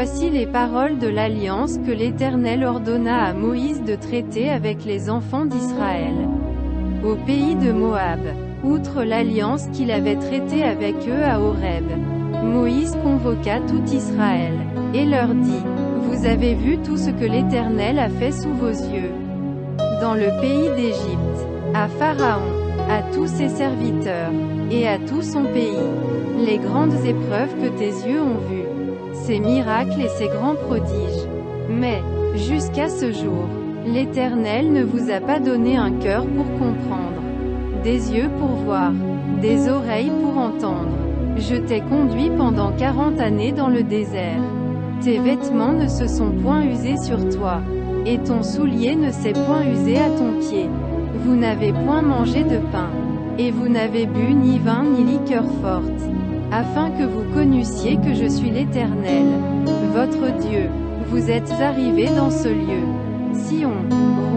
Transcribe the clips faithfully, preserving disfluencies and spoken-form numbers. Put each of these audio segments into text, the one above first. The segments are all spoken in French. Voici les paroles de l'alliance que l'Éternel ordonna à Moïse de traiter avec les enfants d'Israël au pays de Moab. Outre l'alliance qu'il avait traitée avec eux à Horeb, Moïse convoqua tout Israël, et leur dit, « Vous avez vu tout ce que l'Éternel a fait sous vos yeux, dans le pays d'Égypte, à Pharaon, à tous ses serviteurs, et à tout son pays, les grandes épreuves que tes yeux ont vues, ses miracles et ses grands prodiges. Mais, jusqu'à ce jour, l'Éternel ne vous a pas donné un cœur pour comprendre, des yeux pour voir, des oreilles pour entendre. Je t'ai conduit pendant quarante années dans le désert. Tes vêtements ne se sont point usés sur toi, et ton soulier ne s'est point usé à ton pied. Vous n'avez point mangé de pain, et vous n'avez bu ni vin ni liqueur forte, afin que vous connussiez que je suis l'Éternel, votre Dieu. Vous êtes arrivés dans ce lieu. Sion,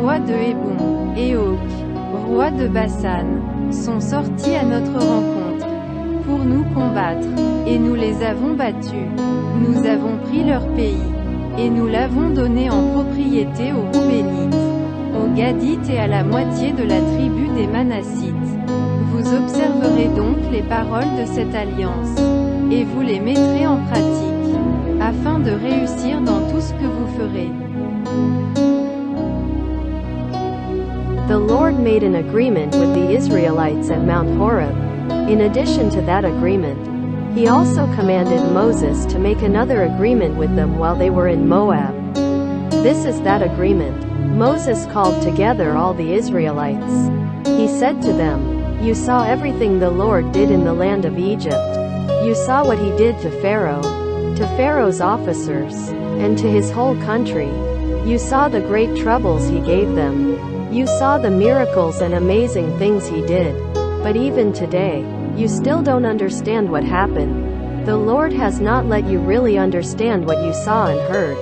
roi de Hébon, et Og, roi de Bassan, sont sortis à notre rencontre, pour nous combattre, et nous les avons battus. Nous avons pris leur pays, et nous l'avons donné en propriété aux Rubénites, aux Gadites et à la moitié de la tribu des Manassites. Vous observerez donc les paroles de cette alliance, et vous les mettrez en pratique, afin de réussir dans tout ce que vous ferez. The Lord made an agreement with the Israelites at Mount Horeb. In addition to that agreement, he also commanded Moses to make another agreement with them while they were in Moab. This is that agreement. Moses called together all the Israelites. He said to them, "You saw everything the Lord did in the land of Egypt. You saw what he did to Pharaoh, to Pharaoh's officers, and to his whole country. You saw the great troubles he gave them. You saw the miracles and amazing things he did. But even today, you still don't understand what happened. The Lord has not let you really understand what you saw and heard.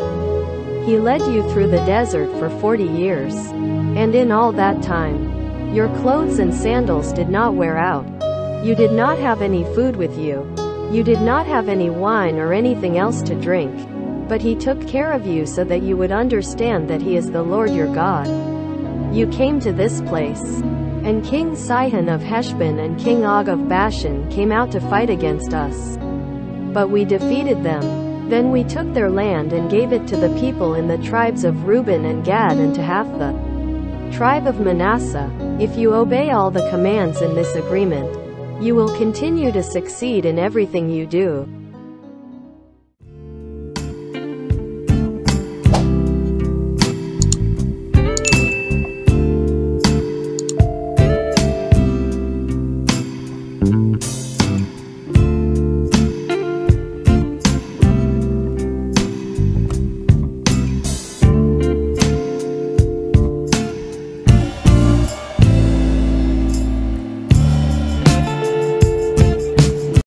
He led you through the desert for forty years. And in all that time, your clothes and sandals did not wear out. You did not have any food with you. You did not have any wine or anything else to drink. But he took care of you so that you would understand that he is the Lord your God. You came to this place. And King Sihon of Heshbon and King Og of Bashan came out to fight against us. But we defeated them. Then we took their land and gave it to the people in the tribes of Reuben and Gad and to half the tribe of Manasseh. If you obey all the commands in this agreement, you will continue to succeed in everything you do."